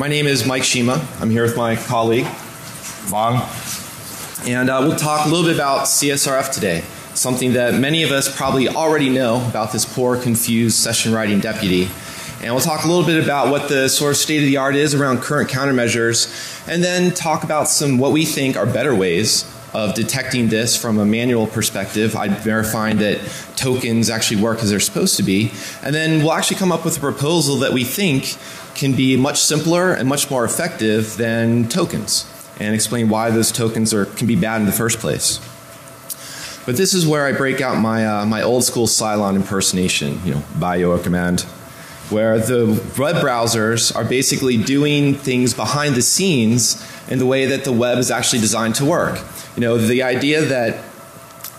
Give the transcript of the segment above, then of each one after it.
My name is Mike Shima. I'm here with my colleague, Vaughn. And we'll talk a little bit about CSRF today, something that many of us probably already know about this poor, confused session writing deputy. And we'll talk a little bit about what the sort of state of the art is around current countermeasures, and then talk about some what we think are better ways of detecting this from a manual perspective, verifying that tokens actually work as they're supposed to be. And then we'll actually come up with a proposal that we think can be much simpler and much more effective than tokens, and explain why those tokens can be bad in the first place. But this is where I break out my, my old school Cylon impersonation, you know, by your command, where the web browsers are basically doing things behind the scenes in the way that the web is actually designed to work. You know, the idea that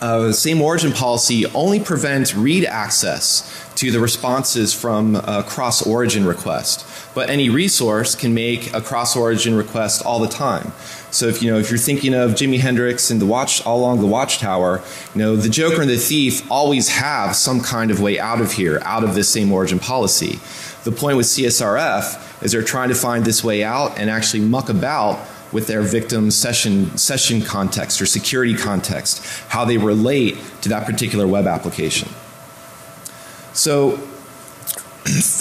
the same origin policy only prevents read access to the responses from a cross-origin request, but any resource can make a cross-origin request all the time. So if, you know, if you're thinking of Jimi Hendrix and the Watchtower, you know, the Joker and the Thief always have some kind of way out of here, out of this same origin policy. The point with CSRF is they're trying to find this way out and actually muck about with their victim's session context or security context, how they relate to that particular web application. So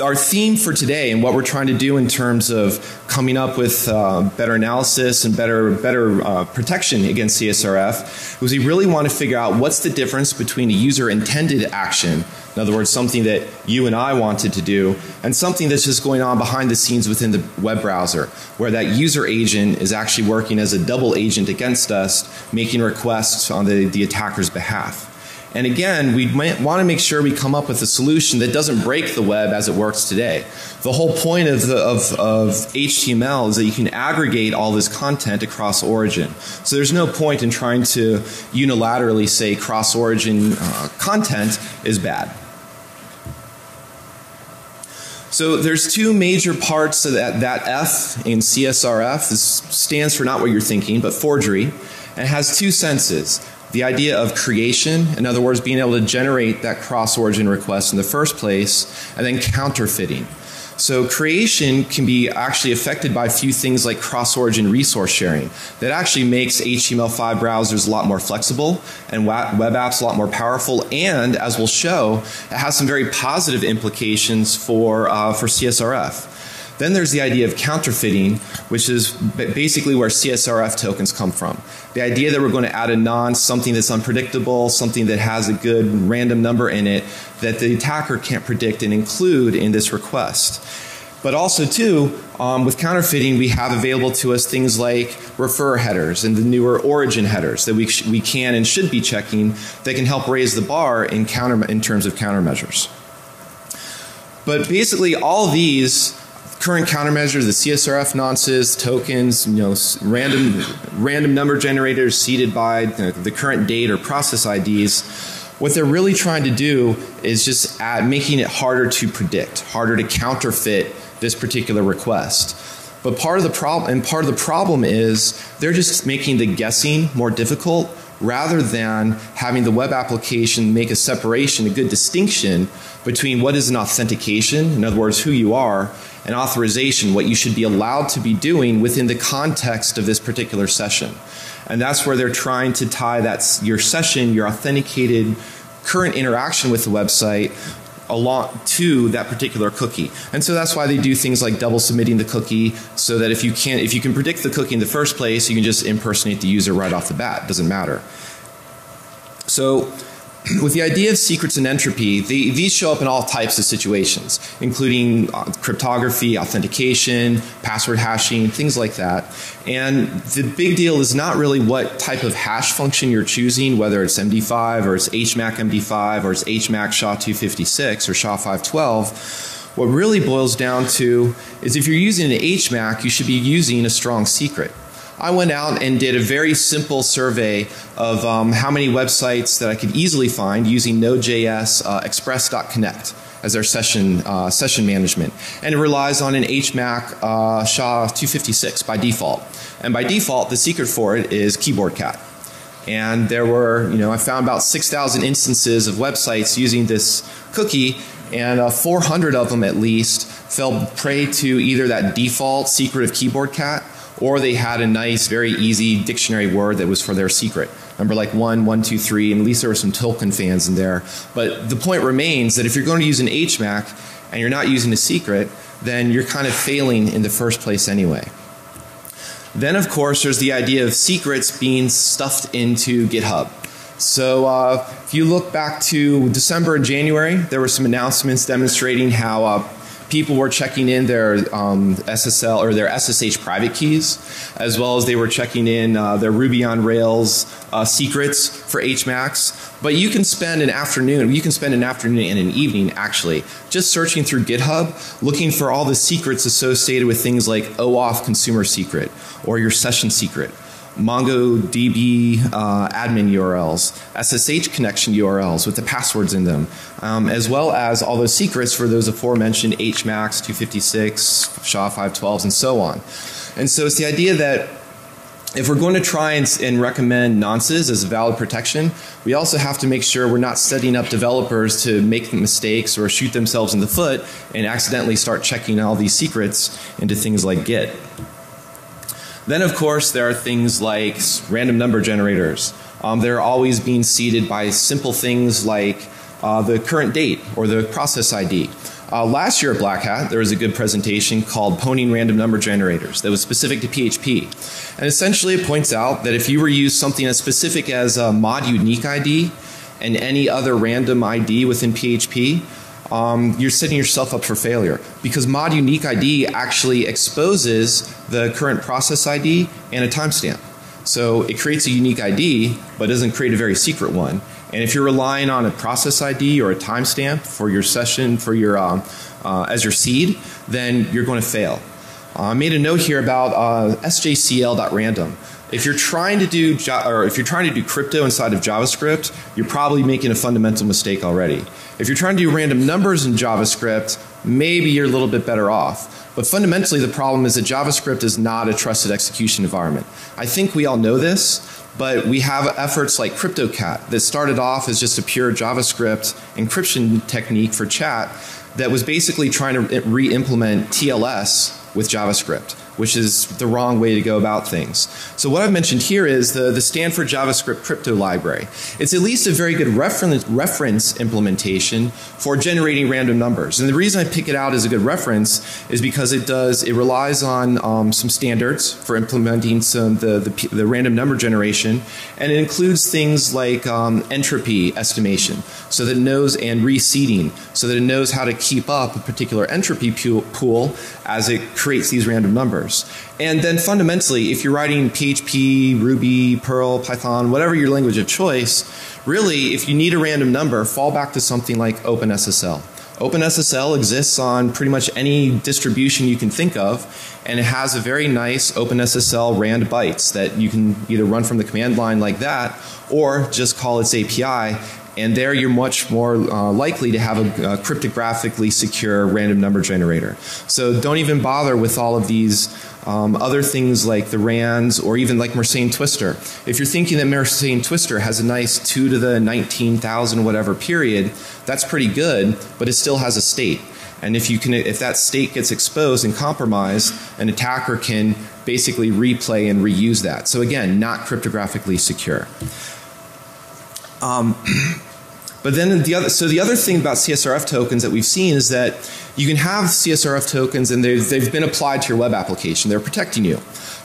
our theme for today and what we're trying to do in terms of coming up with better analysis and better protection against CSRF was we really want to figure out what's the difference between a user-intended action, in other words, something that you and I wanted to do, and something that's just going on behind the scenes within the web browser, where that user agent is actually working as a double agent against us, making requests on the attacker's behalf. And again, we might want to make sure we come up with a solution that doesn't break the web as it works today. The whole point of HTML is that you can aggregate all this content across origin. So there's no point in trying to unilaterally say cross-origin content is bad. So there's two major parts of that F in CSRF. This stands for not what you're thinking, but forgery. And it has two senses. The idea of creation, in other words, being able to generate that cross-origin request in the first place, and then counterfeiting. So creation can be actually affected by a few things like cross-origin resource sharing. That actually makes HTML5 browsers a lot more flexible and web apps a lot more powerful, and as we'll show, it has some very positive implications for CSRF. Then there's the idea of counterfeiting, which is basically where CSRF tokens come from. The idea that we're going to add a non, something that's unpredictable, something that has a good random number in it that the attacker can't predict and include in this request. But also too, with counterfeiting we have available to us things like refer headers and the newer origin headers that we can and should be checking that can help raise the bar in terms of countermeasures. But basically all these current countermeasures, the CSRF nonces, tokens, you know, random number generators seeded by the current date or process IDs, what they're really trying to do is just making it harder to predict, harder to counterfeit this particular request. But part of the problem is they're just making the guessing more difficult rather than having the web application make a separation, a good distinction between what is an authentication, in other words, who you are, and authorization, what you should be allowed to be doing within the context of this particular session. And that's where they're trying to tie that your session, your authenticated current interaction with the website along to that particular cookie. And so that's why they do things like double submitting the cookie, so that if you can predict the cookie in the first place, you can just impersonate the user right off the bat. It doesn't matter. So with the idea of secrets and entropy, these show up in all types of situations, including cryptography, authentication, password hashing, things like that. And the big deal is not really what type of hash function you're choosing, whether it's MD5 or it's HMAC MD5 or it's HMAC SHA 256 or SHA 512. What really boils down to is if you're using an HMAC, you should be using a strong secret. I went out and did a very simple survey of how many websites that I could easily find using Node.js express.connect as our session management. And it relies on an HMAC SHA 256 by default. And by default, the secret for it is keyboard cat. And there were, you know, I found about 6,000 instances of websites using this cookie, and 400 of them at least fell prey to either that default secret of keyboard cat, or they had a nice, very easy dictionary word that was for their secret. Number like 1, 1, 2, 3, and at least there were some Tolkien fans in there. But the point remains that if you're going to use an HMAC and you're not using a secret, then you're kind of failing in the first place anyway. Then of course there's the idea of secrets being stuffed into GitHub. So if you look back to December and January, there were some announcements demonstrating how people were checking in their SSL or their SSH private keys, as well as they were checking in their Ruby on Rails secrets for HMACs. But you can spend an afternoon, and an evening actually, just searching through GitHub, looking for all the secrets associated with things like OAuth consumer secret, or your session secret, MongoDB admin URLs, SSH connection URLs with the passwords in them, as well as all those secrets for those aforementioned HMACs, 256, SHA 512s, and so on. And so it's the idea that if we're going to try and recommend nonces as a valid protection, we also have to make sure we're not setting up developers to make mistakes or shoot themselves in the foot and accidentally start checking all these secrets into things like Git. Then of course there are things like random number generators. They're always being seeded by simple things like the current date or the process ID. Last year at Black Hat there was a good presentation called Pwning Random Number Generators that was specific to PHP. And essentially it points out that if you were to use something as specific as a mod unique ID and any other random ID within PHP, you're setting yourself up for failure, because mod unique ID actually exposes the current process ID and a timestamp. So it creates a unique ID but doesn't create a very secret one. And if you're relying on a process ID or a timestamp for your session, for your as your seed, then you're going to fail. I made a note here about sjcl.random. If you're trying to do crypto inside of JavaScript, you're probably making a fundamental mistake already. If you're trying to do random numbers in JavaScript, maybe you're a little bit better off. But fundamentally the problem is that JavaScript is not a trusted execution environment. I think we all know this, but we have efforts like crypto cat that started off as just a pure JavaScript encryption technique for chat that was basically trying to re-implement TLS with JavaScript, which is the wrong way to go about things. So what I've mentioned here is the Stanford JavaScript crypto library. It's at least a very good reference implementation for generating random numbers. And the reason I pick it out as a good reference is because it relies on some standards for implementing some the random number generation, and it includes things like entropy estimation, so that it knows, and reseeding, so that it knows how to keep up a particular entropy pool as it creates these random numbers. And then fundamentally, if you're writing PHP, Ruby, Perl, Python, whatever your language of choice, really if you need a random number, fall back to something like OpenSSL. OpenSSL exists on pretty much any distribution you can think of, and it has a very nice OpenSSL rand bytes that you can either run from the command line like that, or just call its API, and there you're much more likely to have a cryptographically secure random number generator. So don't even bother with all of these other things like the rands, or even like Mersenne Twister. If you're thinking that Mersenne Twister has a nice 2 to the 19,000 whatever period, that's pretty good, but it still has a state. And if you can, if that state gets exposed and compromised, an attacker can basically replay and reuse that. So again, not cryptographically secure. But then the other thing about CSRF tokens that we've seen is that you can have CSRF tokens and they've been applied to your web application. They're protecting you.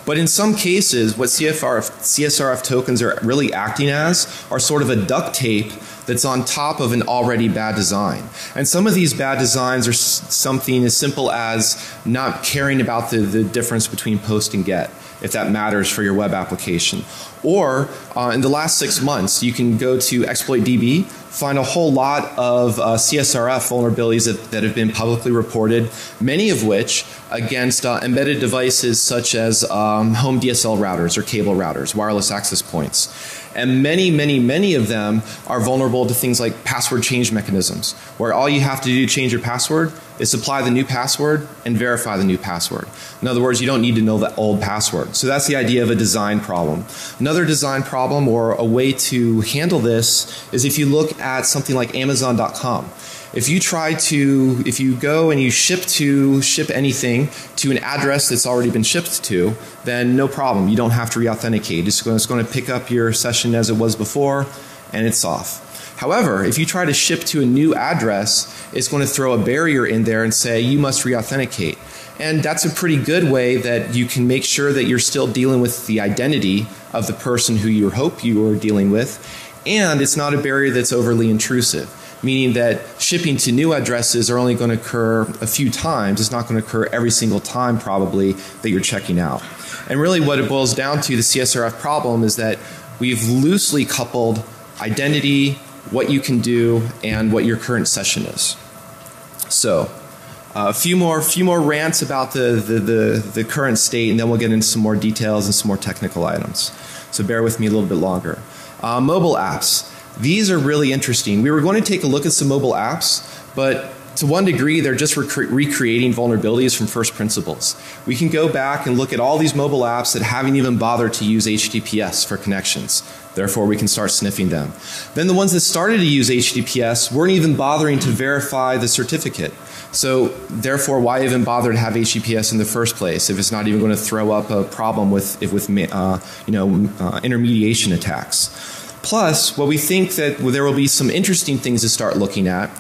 But in some cases what CSRF tokens are really acting as are sort of a duct tape that's on top of an already bad design. And some of these bad designs are something as simple as not caring about the difference between post and get, if that matters for your web application. Or in the last 6 months you can go to exploitdb, find a whole lot of CSRF vulnerabilities that have been publicly reported, many of which against embedded devices such as home DSL routers or cable routers, wireless access points. And many of them are vulnerable to things like password change mechanisms, where all you have to do to change your password is supply the new password and verify the new password. In other words, you don't need to know the old password. So that's the idea of a design problem. Another design problem, or a way to handle this, is if you look at something like Amazon.com. If you try to, if you go and you ship anything to an address that's already been shipped to, then no problem. You don't have to re-authenticate. It's going to pick up your session as it was before, and it's off. However, if you try to ship to a new address, it's going to throw a barrier in there and say you must re-authenticate. And that's a pretty good way that you can make sure that you're still dealing with the identity of the person who you hope you are dealing with, and it's not a barrier that's overly intrusive, meaning that shipping to new addresses are only going to occur a few times. It's not going to occur every single time probably that you're checking out. And really what it boils down to, the CSRF problem, is that we've loosely coupled identity, what you can do, and what your current session is. So a few more rants about the current state, and then we'll get into some more details and some more technical items. So bear with me a little bit longer. Mobile apps. These are really interesting. We were going to take a look at some mobile apps, but to one degree they're just recreating vulnerabilities from first principles. We can go back and look at all these mobile apps that haven't even bothered to use HTTPS for connections. Therefore, we can start sniffing them. Then the ones that started to use HTTPS weren't even bothering to verify the certificate. So therefore, why even bother to have HTTPS in the first place if it's not even going to throw up a problem with intermediation attacks? Plus, what we think that there will be some interesting things to start looking at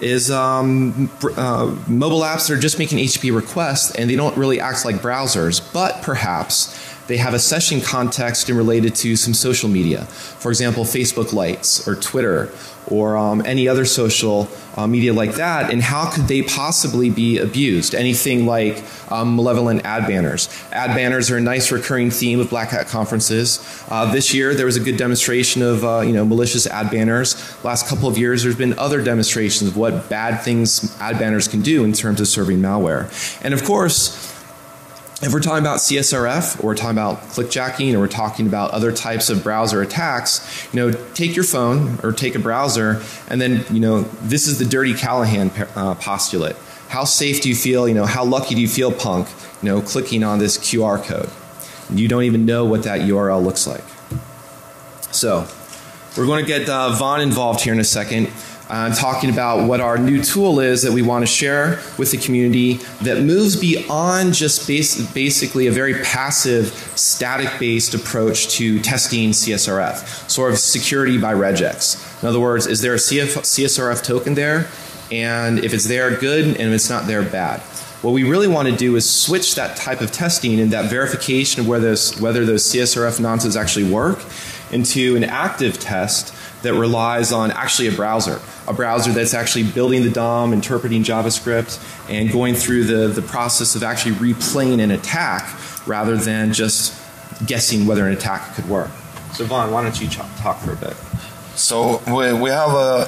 is mobile apps that are just making HTTP requests and they don't really act like browsers, but perhaps they have a session context and related to some social media. For example, Facebook Lights or Twitter or any other social media like that, and how could they possibly be abused? Anything like malevolent ad banners. Ad banners are a nice recurring theme of Black Hat conferences. This year there was a good demonstration of malicious ad banners. Last couple of years there's been other demonstrations of what bad things ad banners can do in terms of serving malware. And of course, if we're talking about CSRF, or we're talking about clickjacking, or we're talking about other types of browser attacks, you know, take your phone or take a browser, and then, you know, this is the Dirty Callahan postulate. How safe do you feel? You know, how lucky do you feel, punk? You know, clicking on this QR code. You don't even know what that URL looks like. So, we're going to get Vaughn involved here in a second. Talking about what our new tool is that we want to share with the community that moves beyond just basically a very passive static-based approach to testing CSRF, sort of security by regex. In other words, is there a CSRF token there? And if it's there, good, and if it's not there, bad. What we really want to do is switch that type of testing and that verification of whether those CSRF nonsense actually work into an active test that relies on actually a browser that's actually building the DOM, interpreting JavaScript, and going through the process of actually replaying an attack rather than just guessing whether an attack could work. So Vaughn, why don't you talk for a bit? So we have a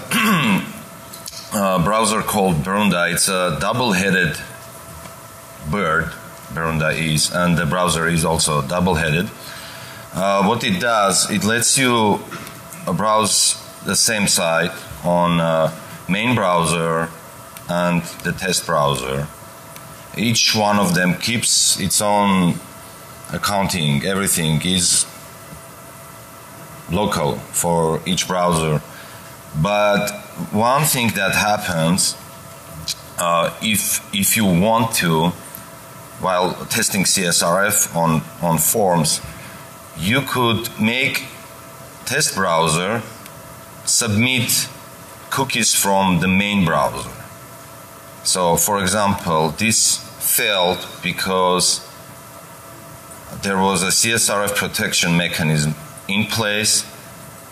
browser called Burunda. It's a double-headed bird, Burunda is, and the browser is also double-headed. What it does, it lets you browse the same site on main browser and the test browser. Each one of them keeps its own accounting. Everything is local for each browser. But one thing that happens if you want to, while testing CSRF on forms, you could make test browser submit cookies from the main browser. So for example, this failed because there was a CSRF protection mechanism in place,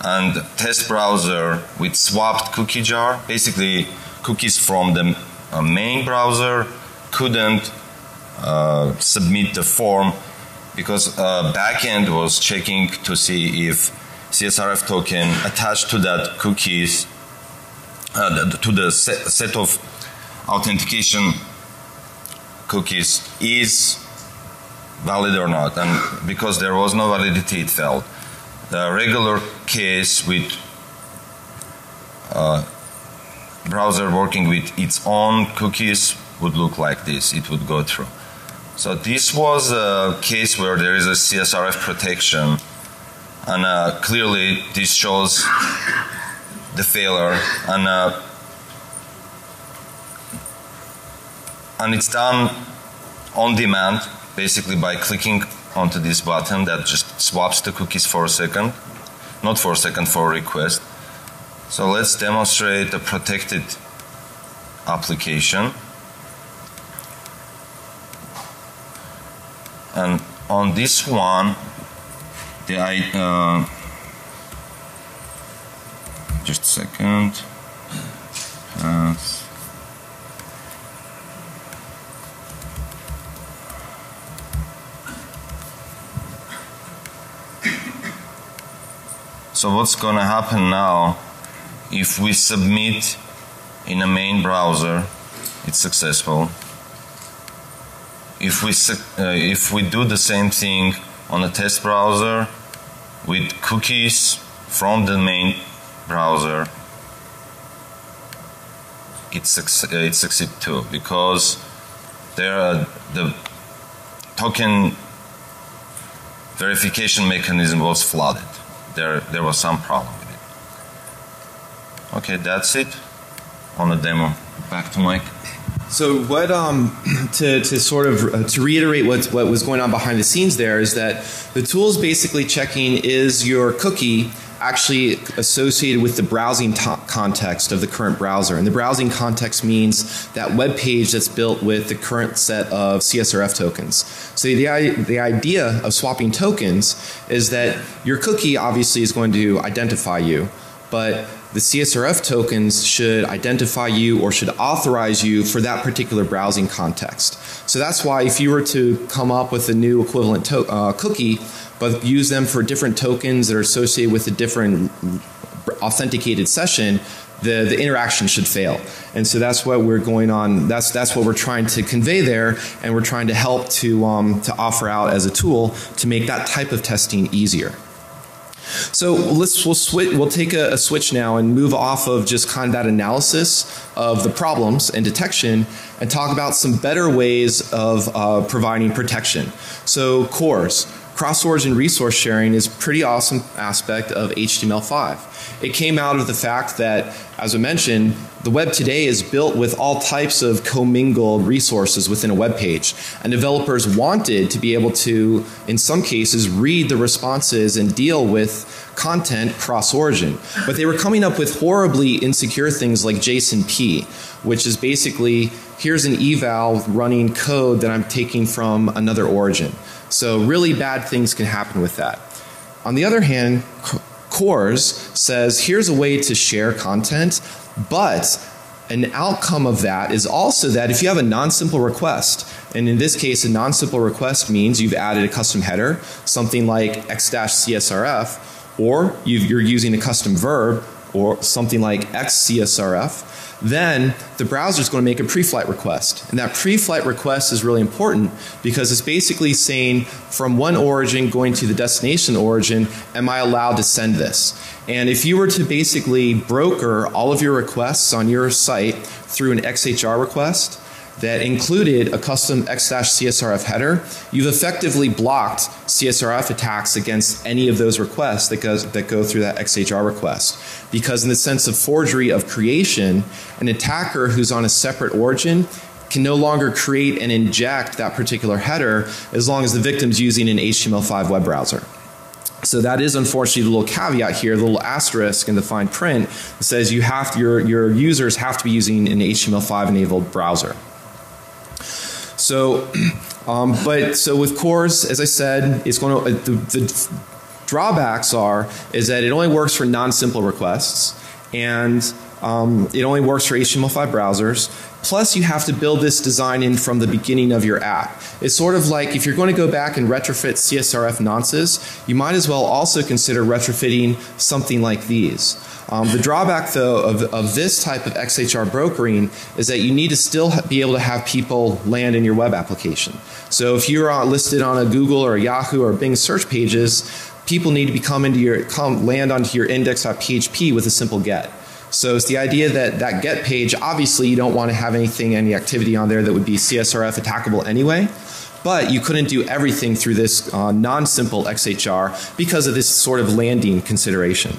and test browser with swapped cookie jar, basically cookies from the main browser, couldn't submit the form because backend was checking to see if CSRF token attached to that cookies, to the set of authentication cookies is valid or not, and because there was no validity it failed. The regular case with browser working with its own cookies would look like this, it would go through. So this was a case where there is a CSRF protection. And clearly this shows the failure, and and it's done on demand, basically by clicking onto this button that just swaps the cookies for a second, not for a second, for a request. So let's demonstrate a protected application. And on this one, the just a second. So what's gonna happen now, if we submit in a main browser, it's successful. If we do the same thing on a test browser with cookies from the main browser, it succeeds too, because there are the token verification mechanism was flooded. There was some problem with it. Okay, that's it on the demo. Back to Mike. So what to reiterate what was going on behind the scenes there is that the tool's basically checking, is your cookie actually associated with the browsing context of the current browser? And the browsing context means that web page that's built with the current set of CSRF tokens. So the idea of swapping tokens is that your cookie obviously is going to identify you, but the CSRF tokens should identify you or should authorize you for that particular browsing context. So that's why if you were to come up with a new equivalent cookie, but use them for different tokens that are associated with a different authenticated session, the interaction should fail. And so that's what we're going on, that's what we're trying to convey there, and we're trying to help to offer out as a tool to make that type of testing easier. So we'll take a switch now and move off of just kind of that analysis of the problems and detection and talk about some better ways of providing protection. So CORS, cross-origin resource sharing, is a pretty awesome aspect of HTML5. It came out of the fact that, as I mentioned, the web today is built with all types of commingled resources within a web page, and developers wanted to be able to, in some cases, read the responses and deal with content cross-origin. But they were coming up with horribly insecure things like JSONP, which is basically, here's an eval running code that I'm taking from another origin. So really bad things can happen with that. On the other hand, CORS says here's a way to share content, but an outcome of that is also that if you have a non-simple request, and in this case a non-simple request means you've added a custom header, something like x-csrf, or you're using a custom verb, or something like xcsrf, then the browser is going to make a pre-flight request. And that pre-flight request is really important because it's basically saying from one origin going to the destination origin, am I allowed to send this? And if you were to basically broker all of your requests on your site through an XHR request that included a custom x-csrf header, you've effectively blocked CSRF attacks against any of those requests that go through that XHR request. Because in the sense of forgery of creation, an attacker who's on a separate origin can no longer create and inject that particular header as long as the victim's using an HTML5 web browser. So that is unfortunately the little caveat here, the little asterisk in the fine print that says you have to, your users have to be using an HTML5 enabled browser. So, so with CORS, as I said, it's going to, the drawbacks is that it only works for non-simple requests, and it only works for HTML5 browsers. Plus, you have to build this design in from the beginning of your app. It's sort of like if you're going to go back and retrofit CSRF nonces, you might as well also consider retrofitting something like these. The drawback, though, of this type of XHR brokering is that you need to still be able to have people land in your web application. So if you're listed on a Google or a Yahoo or Bing search pages, people need to be land onto your index.php with a simple get. So it's the idea that that get page, obviously you don't want to have anything, any activity on there that would be CSRF attackable anyway. But you couldn't do everything through this non-simple XHR because of this sort of landing consideration.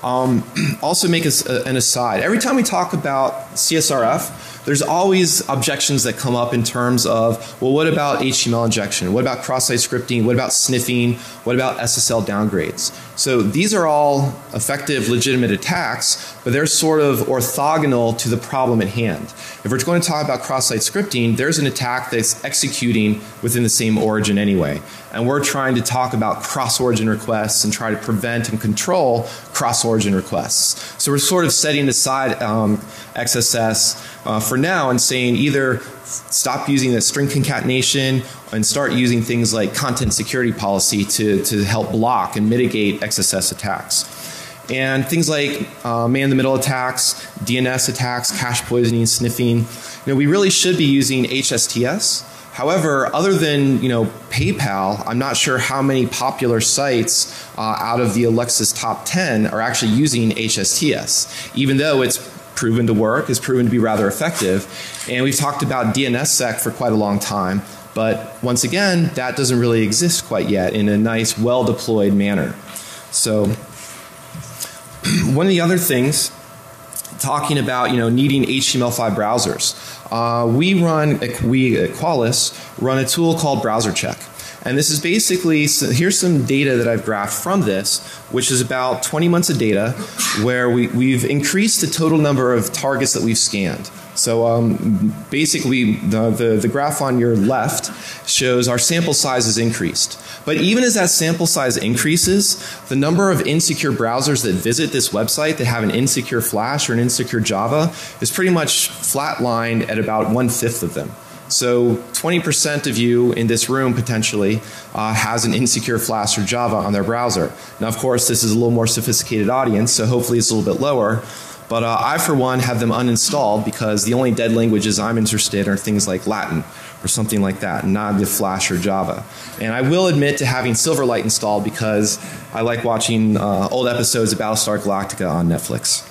Also, make an aside. Every time we talk about CSRF, there's always objections that come up in terms of, well, what about HTML injection? What about cross-site scripting? What about sniffing? What about SSL downgrades? So these are all effective, legitimate attacks, but they're sort of orthogonal to the problem at hand. If we're going to talk about cross-site scripting, there's an attack that's executing within the same origin anyway. And we're trying to talk about cross-origin requests and try to prevent and control cross-origin requests. So we're sort of setting aside XSS for now and saying either stop using the string concatenation and start using things like content security policy to help block and mitigate XSS attacks. And things like man-in-the-middle attacks, DNS attacks, cache poisoning, sniffing. You know, we really should be using HSTS. However, other than, you know, PayPal, I'm not sure how many popular sites out of the Alexis top 10 are actually using HSTS, even though it's proven to work, it's proven to be rather effective. And we've talked about DNSSEC for quite a long time, but once again, that doesn't really exist quite yet in a nice, well-deployed manner. So one of the other things, talking about, you know, needing HTML5 browsers. We at Qualys run a tool called Browser Check. And this is basically, so here's some data that I've graphed from this, which is about 20 months of data where we've increased the total number of targets that we've scanned. So basically the graph on your left shows our sample size is increased. But even as that sample size increases, the number of insecure browsers that visit this website that have an insecure Flash or an insecure Java is pretty much flatlined at about 1/5 of them. So 20% of you in this room potentially has an insecure Flash or Java on their browser. Now, of course, this is a little more sophisticated audience, so hopefully it's a little bit lower. But I, for one, have them uninstalled because the only dead languages I'm interested in are things like Latin or something like that, not the Flash or Java. And I will admit to having Silverlight installed because I like watching old episodes of Battlestar Galactica on Netflix.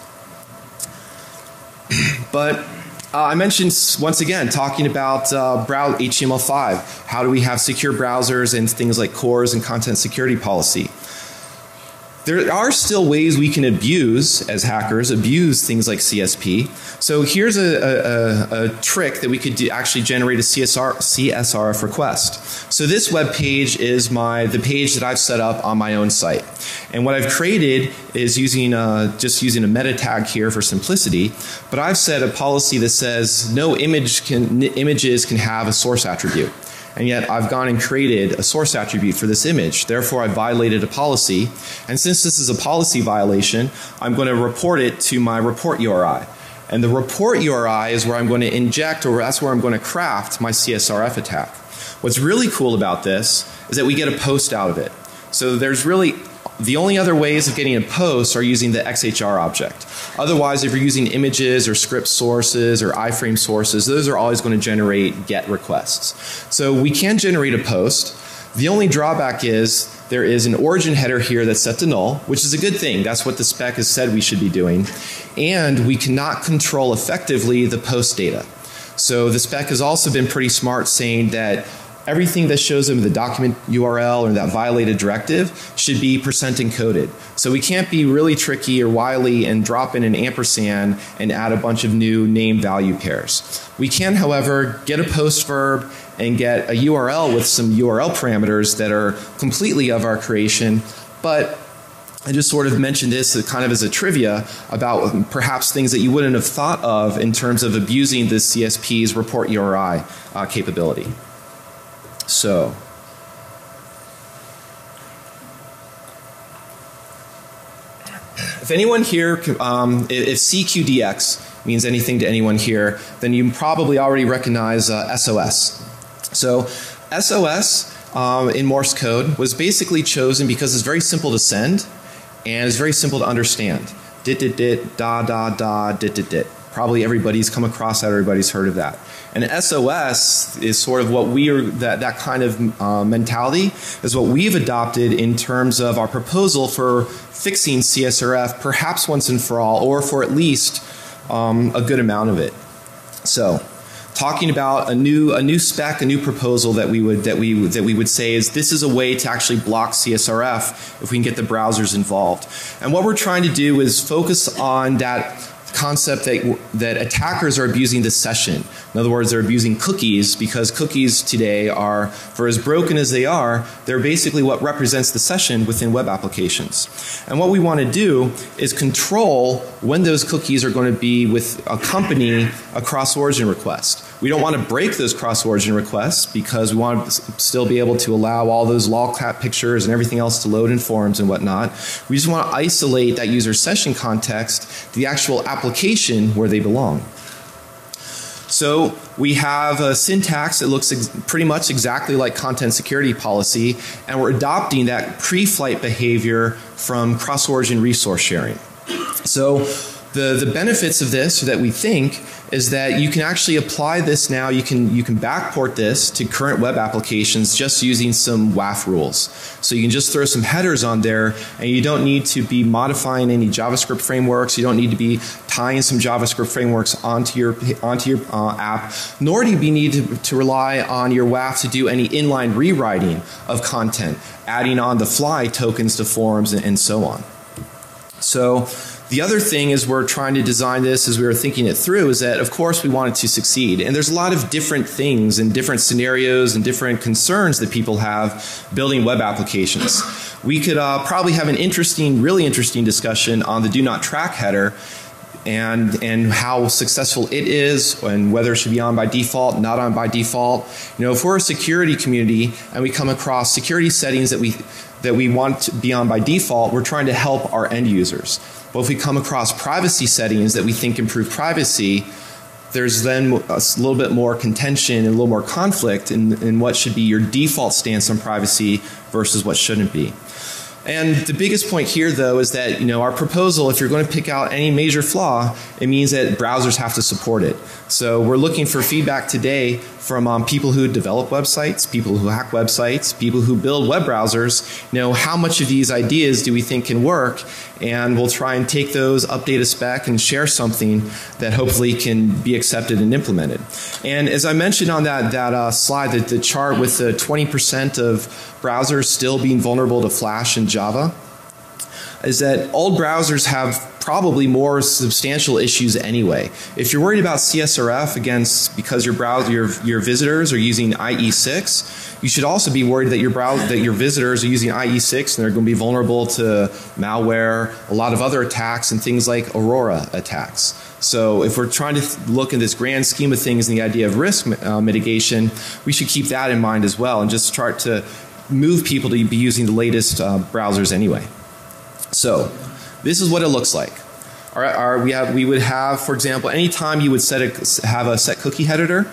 But I mentioned, once again, talking about HTML5. How do we have secure browsers and things like CORS and content security policy? There are still ways we can abuse, as hackers, abuse things like CSP. So here's a trick that we could do, actually generate a CSRF request. So this web page is the page that I've set up on my own site. And what I've created is using just using a meta tag here for simplicity, but I've set a policy that says no images can have a source attribute. And yet I've gone and created a source attribute for this image. Therefore, I violated a policy. And since this is a policy violation, I'm going to report it to my report URI. And the report URI is where I'm going to inject, or that's where I'm going to craft my CSRF attack. What's really cool about this is that we get a post out of it. So there's really, the only other ways of getting a post are using the XHR object. Otherwise, if you're using images or script sources or iframe sources, those are always going to generate GET requests. So we can generate a post. The only drawback is there is an origin header here that's set to null, which is a good thing. That's what the spec has said we should be doing. And we cannot control effectively the post data. So the spec has also been pretty smart, saying that everything that shows them the document URL or that violated directive should be % encoded. So we can't be really tricky or wily and drop in an ampersand and add a bunch of new name value pairs. We can, however, get a post verb and get a URL with some URL parameters that are completely of our creation. But I just sort of mentioned this kind of as a trivia about perhaps things that you wouldn't have thought of in terms of abusing the CSP's report URI capability. So, if anyone here, if CQDX means anything to anyone here, then you probably already recognize SOS. So, SOS in Morse code was basically chosen because it's very simple to send and it's very simple to understand. Dit, dit, dit, da, da, da, dit, dit, dit. Probably everybody's come across that, everybody's heard of that. And SOS is sort of what we are, that kind of mentality is what we've adopted in terms of our proposal for fixing CSRF, perhaps once and for all, or for at least a good amount of it. So, talking about a new spec, a new proposal that we would say is this is a way to actually block CSRF if we can get the browsers involved. And what we're trying to do is focus on that concept that attackers are abusing the session. In other words, they're abusing cookies, because cookies today are, for as broken as they are, they're basically what represents the session within web applications. And what we want to do is control when those cookies are going to be with accompany a cross-origin request. We don't want to break those cross-origin requests, because we want to still be able to allow all those lolcat pictures and everything else to load in forms and whatnot. We just want to isolate that user session context to the actual application where they belong. So we have a syntax that looks pretty much exactly like content security policy, and we're adopting that pre-flight behavior from cross-origin resource sharing. So the benefits of this that we think is that you can actually apply this now, you can backport this to current web applications just using some WAF rules. So you can just throw some headers on there, and you don't need to be modifying any JavaScript frameworks, you don't need to be tying some JavaScript frameworks onto your app, nor do you need to rely on your WAF to do any inline rewriting of content, adding on the fly tokens to forms and so on. So the other thing is we're trying to design this as we were thinking it through is that, of course, we want it to succeed. And there's a lot of different things and different scenarios and different concerns that people have building web applications. We could probably have an interesting, really interesting discussion on the do not track header and how successful it is and whether it should be on by default, not on by default. You know, if we're a security community and we come across security settings that we want to be on by default, we're trying to help our end users. But if we come across privacy settings that we think improve privacy, there's then a little bit more contention and a little more conflict in what should be your default stance on privacy versus what shouldn't be. And the biggest point here, though, is that, you know, our proposal, if you're going to pick out any major flaw, it means that browsers have to support it. So we're looking for feedback today from people who develop websites, people who hack websites, people who build web browsers. You know, how much of these ideas do we think can work? And we'll try and take those, update a spec, and share something that hopefully can be accepted and implemented. And as I mentioned on that slide, the chart with the 20% of browsers still being vulnerable to Flash and Java, is that old browsers have probably more substantial issues anyway. If you're worried about CSRF, again, because your visitors are using IE6, you should also be worried that your visitors are using IE6 and they're going to be vulnerable to malware, a lot of other attacks, and things like Aurora attacks. So if we're trying to look at this grand scheme of things and the idea of risk mitigation, we should keep that in mind as well and just start to move people to be using the latest browsers anyway. So this is what it looks like. We would have, for example, anytime you would have a set cookie header,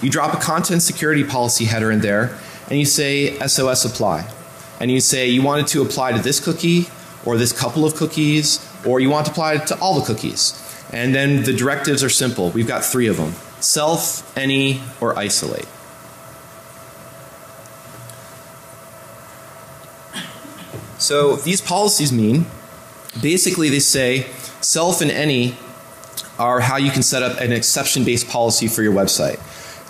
you drop a content security policy header in there, and you say SOS apply. And you say you want it to apply to this cookie, or this couple of cookies, or you want to apply it to all the cookies. And then the directives are simple. We've got three of them: self, any, or isolate. So these policies mean, basically, they say self and any are how you can set up an exception-based policy for your website.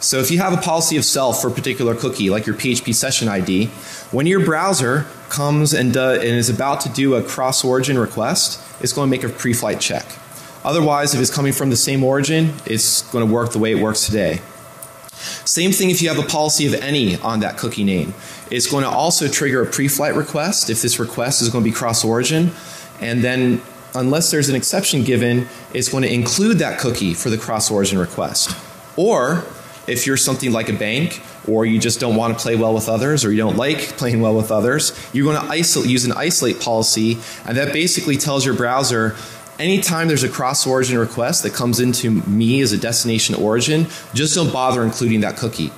So if you have a policy of self for a particular cookie, like your PHP session ID, when your browser comes and is about to do a cross-origin request, it's going to make a pre-flight check. Otherwise, if it's coming from the same origin, it's going to work the way it works today. Same thing if you have a policy of any on that cookie name. It's going to also trigger a pre-flight request if this request is going to be cross-origin, and then unless there's an exception given, it's going to include that cookie for the cross-origin request. Or if you're something like a bank, or you just don't want to play well with others, or you don't like playing well with others, you're going to use an isolate policy, and that basically tells your browser, anytime there's a cross-origin request that comes into me as a destination origin, just don't bother including that cookie.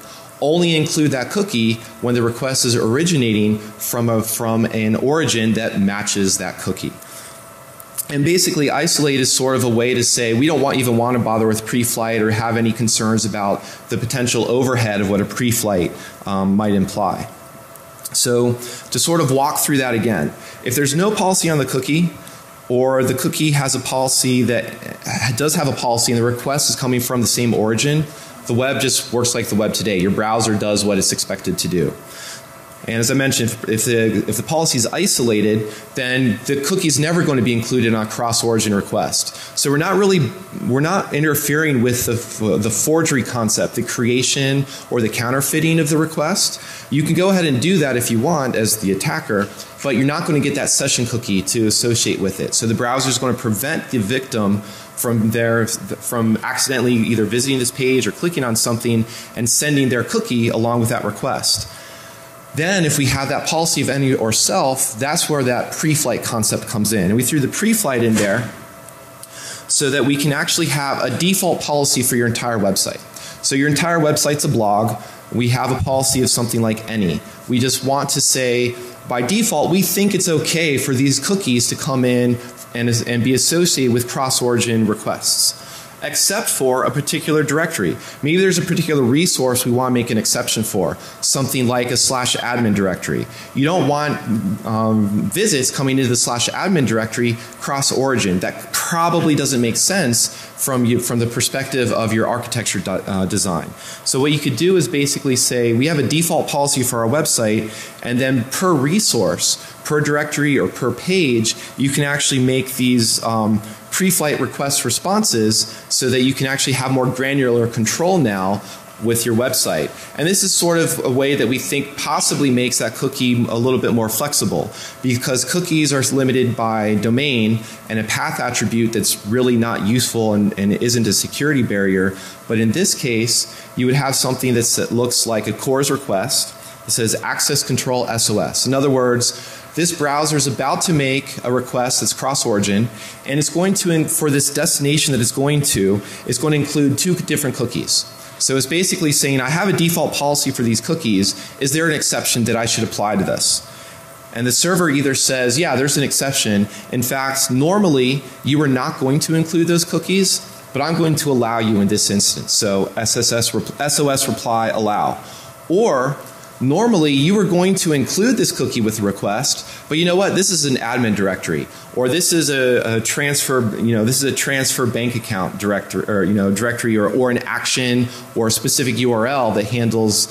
Only include that cookie when the request is originating from an origin that matches that cookie. And basically, isolate is sort of a way to say we don't even want to bother with pre-flight or have any concerns about the potential overhead of what a pre-flight might imply. So to sort of walk through that again, if there's no policy on the cookie, or the cookie has a policy that does have a policy and the request is coming from the same origin, the web just works like the web today. Your browser does what it's expected to do. And as I mentioned, if the policy is isolated, then the cookie's never going to be included on a cross-origin request. So we're not interfering with the forgery concept, the creation or the counterfeiting of the request. You can go ahead and do that if you want as the attacker, but you're not going to get that session cookie to associate with it. So the browser is going to prevent the victim from accidentally either visiting this page or clicking on something and sending their cookie along with that request. Then if we have that policy of any or self, that's where that pre-flight concept comes in. And we threw the pre-flight in there so that we can actually have a default policy for your entire website. So your entire website's a blog. We have a policy of something like any. We just want to say, by default, we think it's okay for these cookies to come in and be associated with cross-origin requests, except for a particular directory. Maybe there's a particular resource we want to make an exception for, something like a /admin directory. You don't want visits coming into the /admin directory cross-origin. That probably doesn't make sense from the perspective of your architecture design. So what you could do is basically say, we have a default policy for our website, and then per resource, per directory or per page, you can actually make these pre-flight request responses so that you can actually have more granular control now with your website. And this is sort of a way that we think possibly makes that cookie a little bit more flexible, because cookies are limited by domain and a path attribute that's really not useful and isn't a security barrier. But in this case, you would have something that looks like a CORS request. It says access control SOS. In other words, this browser is about to make a request that's cross-origin, and it's going to, for this destination that it's going to include 2 different cookies. So it's basically saying, I have a default policy for these cookies. Is there an exception that I should apply to this? And the server either says, yeah, there's an exception. In fact, normally you are not going to include those cookies, but I'm going to allow you in this instance. So SOS reply allow. Or normally, you were going to include this cookie with a request, but you know what? This is an admin directory, or this is a transfer. You know, this is a transfer bank account directory, or directory, or an action, or a specific URL that handles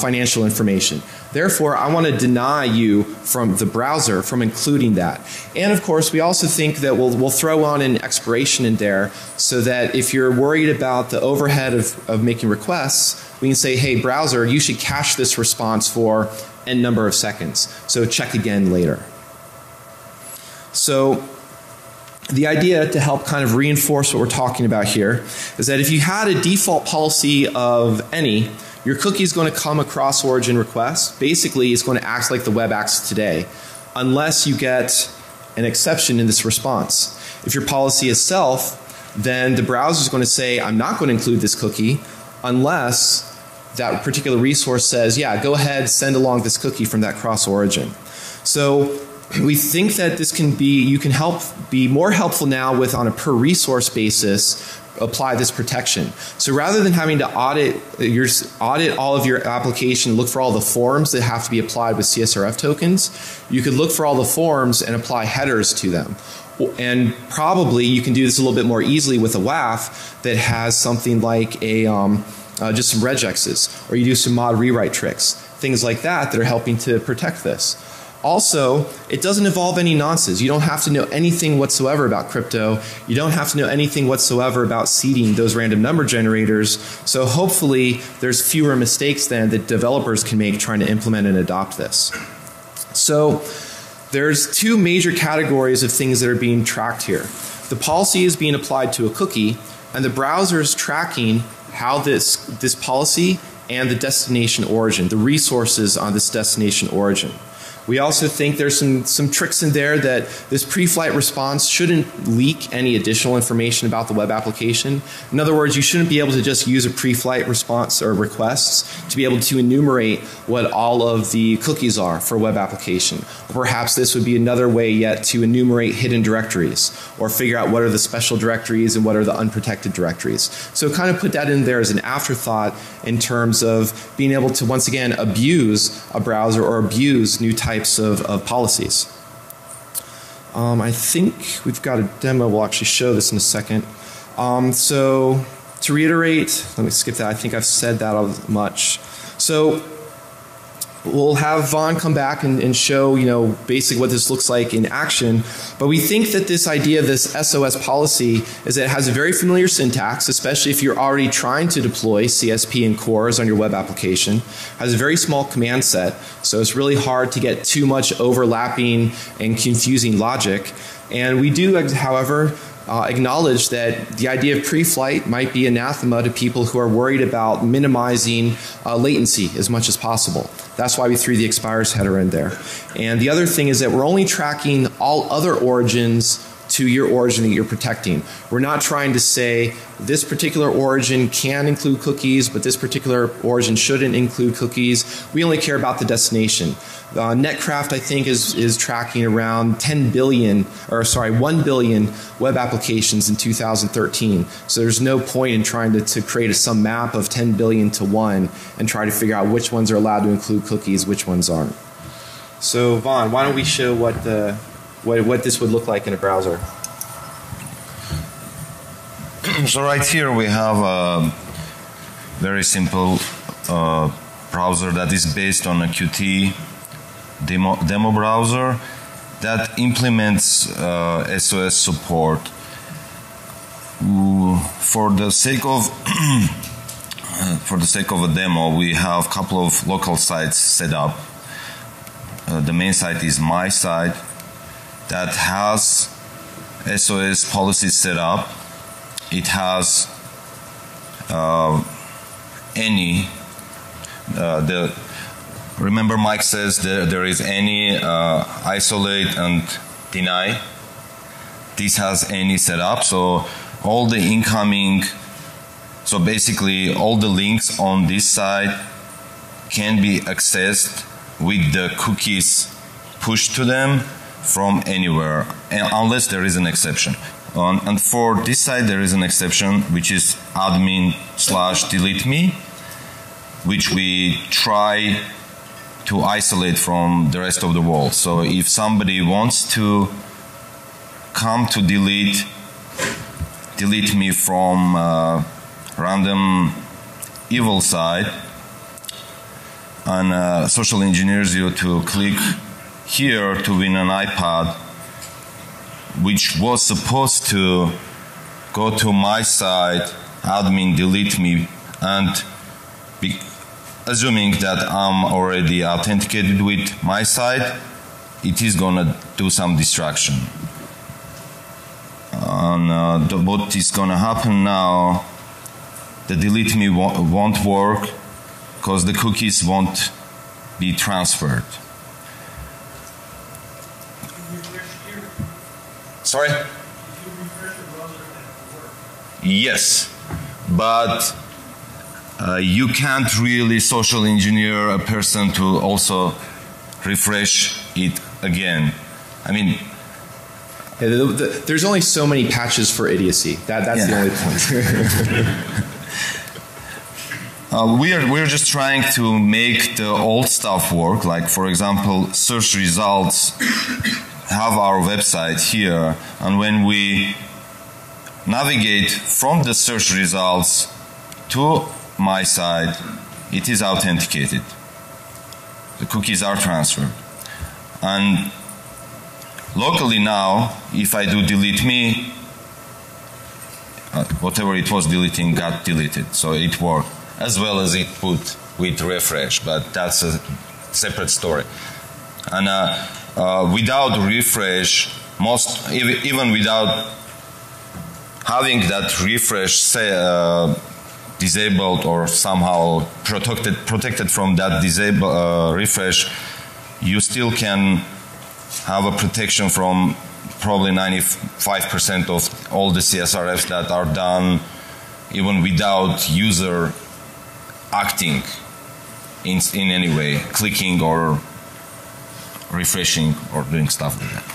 financial information. Therefore, I want to deny you from the browser from including that. And of course, we also think that we'll throw on an expiration in there so that if you're worried about the overhead of making requests, we can say, hey, browser, you should cache this response for n number of seconds. So check again later. So the idea, to help kind of reinforce what we're talking about here, is that if you had a default policy of any, your cookie is going to come across origin request. Basically, it's going to act like the web acts today, unless you get an exception in this response. If your policy is self, then the browser is going to say, I'm not going to include this cookie unless that particular resource says, yeah, go ahead, send along this cookie from that cross origin. So we think that this can be, you can help be more helpful now with, on a per resource basis, apply this protection. So rather than having to audit all of your application, look for all the forms that have to be applied with CSRF tokens, you could look for all the forms and apply headers to them. And probably you can do this a little bit more easily with a WAF that has something like a just some regexes, or you do some mod rewrite tricks, things like that that are helping to protect this. Also, it doesn't involve any nonsense. You don't have to know anything whatsoever about crypto. You don't have to know anything whatsoever about seeding those random number generators. So hopefully there's fewer mistakes then that developers can make trying to implement and adopt this. So there's 2 major categories of things that are being tracked here. The policy is being applied to a cookie, and the browser is tracking how this policy and the destination origin, the resources on this destination origin. We also think there's some tricks in there that this pre-flight response shouldn't leak any additional information about the web application. In other words, you shouldn't be able to just use a pre-flight response or requests to be able to enumerate what all of the cookies are for a web application. Or perhaps this would be another way yet to enumerate hidden directories, or figure out what are the special directories and what are the unprotected directories. So kind of put that in there as an afterthought in terms of being able to, once again, abuse a browser or abuse new types of policies. I think we've got a demo. We'll actually show this in a second. So to reiterate, let me skip that. I think I've said that much. So We'll have Vaughn come back and show, you know, basically what this looks like in action. But we think that this idea of this SOS policy is that it has a very familiar syntax, especially if you're already trying to deploy CSP and CORS on your web application. It has a very small command set, so it's really hard to get too much overlapping and confusing logic. And we do, however, acknowledge that the idea of pre-flight might be anathema to people who are worried about minimizing latency as much as possible. That's why we threw the expires header in there. And the other thing is that we're only tracking all other origins to your origin that you're protecting. We're not trying to say this particular origin can include cookies, but this particular origin shouldn't include cookies. We only care about the destination. Netcraft, I think, is tracking around 1 billion web applications in 2013. So there's no point in trying to create some map of 10 billion to 1 and try to figure out which ones are allowed to include cookies, which ones aren't. So Vaughn, why don't we show what the what this would look like in a browser. So right here we have a very simple browser that is based on a Qt demo browser that implements SOS support. For the sake of a demo, we have a couple of local sites set up. The main site is my site, that has SOS policies set up. It has remember Mike says there is any, isolate and deny. This has any set up, so all the incoming, so basically all the links on this side can be accessed with the cookies pushed to them from anywhere, unless there is an exception. And for this side there is an exception, which is admin/delete me, which we try to isolate from the rest of the world. So if somebody wants to come to delete me from random evil side, and social engineers you to click here to win an iPad, which was supposed to go to my site, admin delete me, and assuming that I'm already authenticated with my site, it is gonna do some distraction. And what is gonna happen now, the delete me won't work because the cookies won't be transferred. Sorry? Yes, but you can't really social engineer a person to also refresh it again. I mean, yeah, there's only so many patches for idiocy. That's the only point. we're just trying to make the old stuff work. Like, for example, search results. Have our website here, and when we navigate from the search results to my site, it is authenticated. The cookies are transferred. And locally now, if I do delete me, whatever it was deleting got deleted, so it worked as well as it would with refresh, but that's a separate story. And without refresh, even without having that refresh disabled or somehow protected from that disable refresh, you still can have a protection from probably 95% of all the CSRFs that are done even without user acting in any way, clicking or refreshing or doing stuff like that.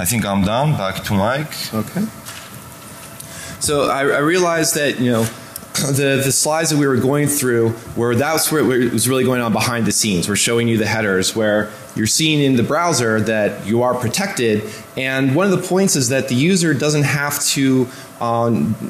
I think I'm done. Back to Mike. Okay. So I realized that, you know, the slides that we were going through were, that's where it was really going on behind the scenes. We're showing you the headers where you're seeing in the browser that you are protected. And one of the points is that the user doesn't have to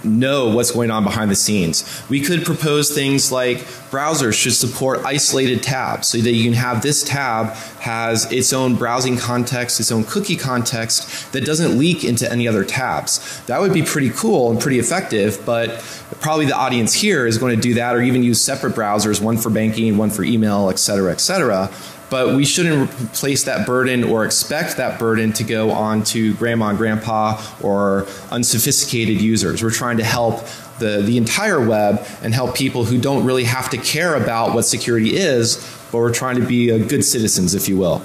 know what's going on behind the scenes. We could propose things like browsers should support isolated tabs so that you can have this tab has its own browsing context, its own cookie context that doesn't leak into any other tabs. That would be pretty cool and pretty effective, but probably the audience here is going to do that or even use separate browsers, one for banking, one for email, etc., etc. But we shouldn't place that burden or expect that burden to go on to grandma and grandpa or unsophisticated users. We're trying to help the entire web and help people who don't really have to care about what security is, but we're trying to be good citizens, if you will.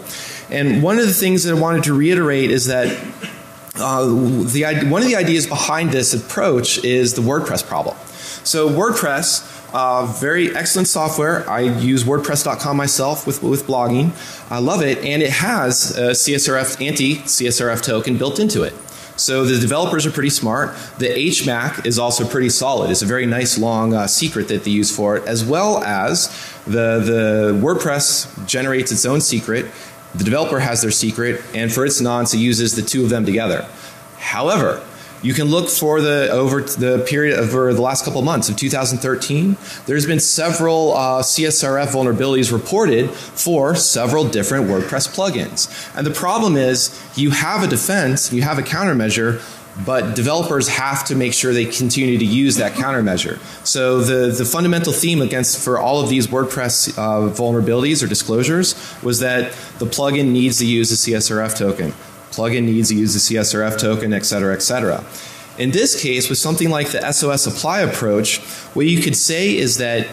And one of the things that I wanted to reiterate is that one of the ideas behind this approach is the WordPress problem. So WordPress, very excellent software. I use WordPress.com myself with blogging. I love it, and it has a CSRF anti-CSRF token built into it. So the developers are pretty smart. The HMAC is also pretty solid. It's a very nice long secret that they use for it, as well as the WordPress generates its own secret. The developer has their secret, and for its nonce, it uses the two of them together. However, you can look for the over the last couple of months of 2013. There's been several CSRF vulnerabilities reported for several different WordPress plugins. And the problem is you have a defense, you have a countermeasure, but developers have to make sure they continue to use that countermeasure. So the fundamental theme for all of these WordPress vulnerabilities or disclosures was that the plugin needs to use a CSRF token. Plugin needs to use the CSRF token, etc., etc. In this case, with something like the SOS apply approach, what you could say is that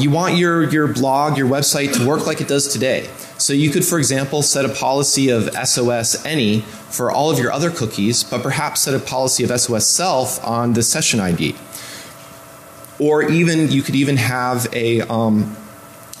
you want your blog, your website to work like it does today. So you could, for example, set a policy of SOS any for all of your other cookies, but perhaps set a policy of SOS self on the session ID. Or even, you could even have a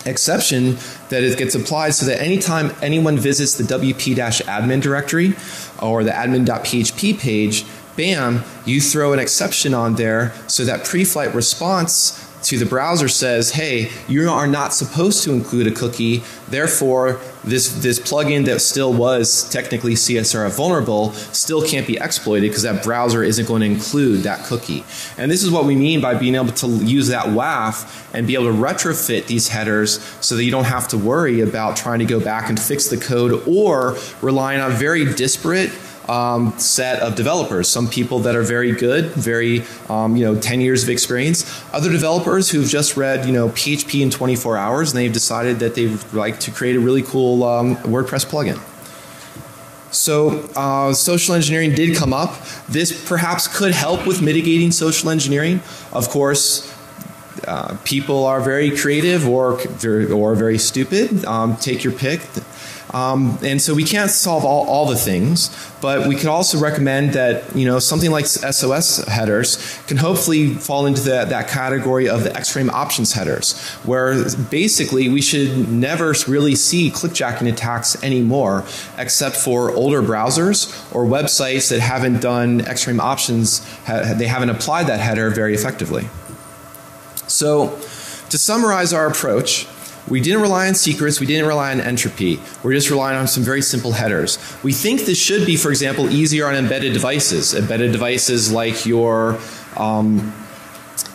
exception that it gets applied so that anytime anyone visits the wp-admin directory or the admin.php page, bam, you throw an exception on there so that pre-flight response to the browser says, hey, you are not supposed to include a cookie, therefore this plugin that still was technically CSRF vulnerable still can't be exploited because that browser isn't going to include that cookie. And this is what we mean by being able to use that WAF and be able to retrofit these headers so that you don't have to worry about trying to go back and fix the code or relying on very disparate set of developers. Some people that are very good, very 10 years of experience. Other developers who've just read PHP in 24 hours and they've decided that they'd like to create a really cool WordPress plugin. So social engineering did come up. This perhaps could help with mitigating social engineering. Of course, people are very creative or very stupid. Take your pick. And so we can't solve all the things, but we could also recommend that something like SOS headers can hopefully fall into that category of the X-frame options headers, where basically we should never really see clickjacking attacks anymore, except for older browsers or websites that haven't done X-frame options, they haven't applied that header very effectively. So to summarize our approach, we didn't rely on secrets, we didn't rely on entropy. We're just relying on some very simple headers. We think this should be, for example, easier on embedded devices. Embedded devices like your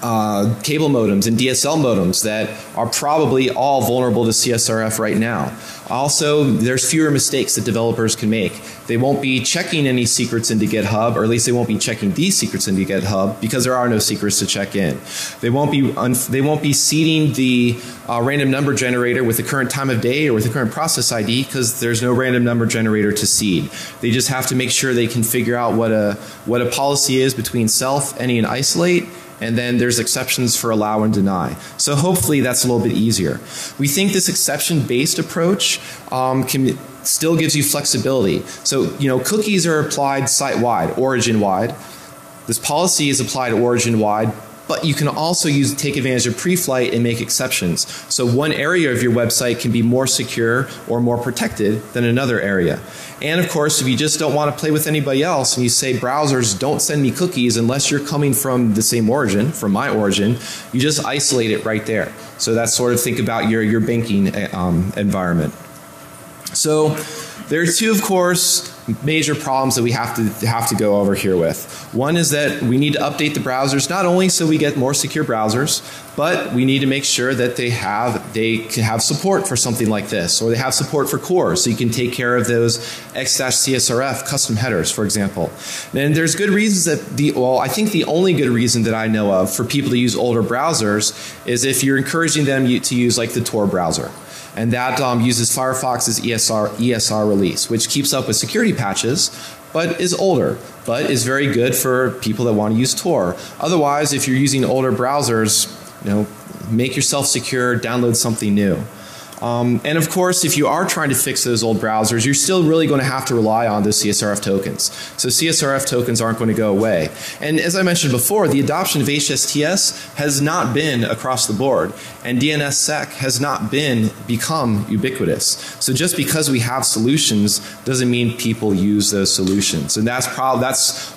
cable modems and DSL modems that are probably all vulnerable to CSRF right now. Also, there's fewer mistakes that developers can make. They won't be checking any secrets into GitHub, or at least they won't be checking these secrets into GitHub because there are no secrets to check in. They won't be seeding the random number generator with the current time of day or with the current process ID because there's no random number generator to seed. They just have to make sure they can figure out what a policy is between self, any, and isolate. And then there's exceptions for allow and deny. So hopefully that's a little bit easier. We think this exception-based approach still gives you flexibility. So cookies are applied site-wide, origin-wide. This policy is applied origin-wide, but you can also take advantage of pre-flight and make exceptions. So one area of your website can be more secure or more protected than another area. And of course, if you just don't want to play with anybody else and you say browsers don't send me cookies unless you're coming from the same origin, from my origin, you just isolate it right there. So that's sort of think about your banking environment. So there are two, of course, major problems that we have to go over here with. One is that we need to update the browsers, not only so we get more secure browsers, but we need to make sure that they have support for something like this, or they have support for CORS, so you can take care of those x-csrf custom headers, for example. And there's good reasons that I think the only good reason that I know of for people to use older browsers is if you're encouraging them to use like the Tor browser. And that uses Firefox's ESR release, which keeps up with security patches, but is older, but is very good for people that want to use Tor. Otherwise, if you're using older browsers, you know, make yourself secure, download something new. And of course, if you are trying to fix those old browsers, you're still really going to have to rely on those CSRF tokens. So CSRF tokens aren't going to go away. And as I mentioned before, the adoption of HSTS has not been across the board, and DNSSEC has not become ubiquitous. So just because we have solutions doesn't mean people use those solutions. And that's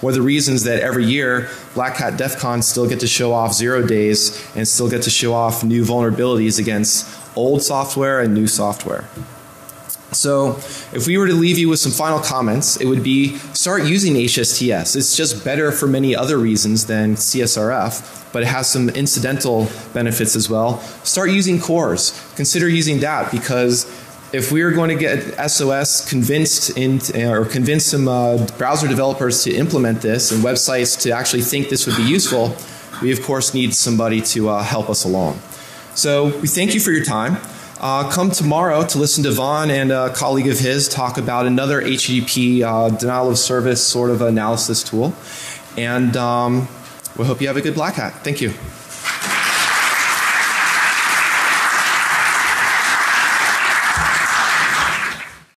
one of the reasons that every year Black Hat DEF CON still get to show off 0 days and still get to show off new vulnerabilities against old software and new software. So if we were to leave you with some final comments, it would be start using HSTS. It's just better for many other reasons than CSRF, but it has some incidental benefits as well. Start using CORS. Consider using that, because if we are going to get SOS convinced or convince some browser developers to implement this and websites to actually think this would be useful, we of course need somebody to help us along. So we thank you for your time. Come tomorrow to listen to Vaughn and a colleague of his talk about another HTTP denial of service sort of analysis tool. And we hope you have a good Black Hat. Thank you.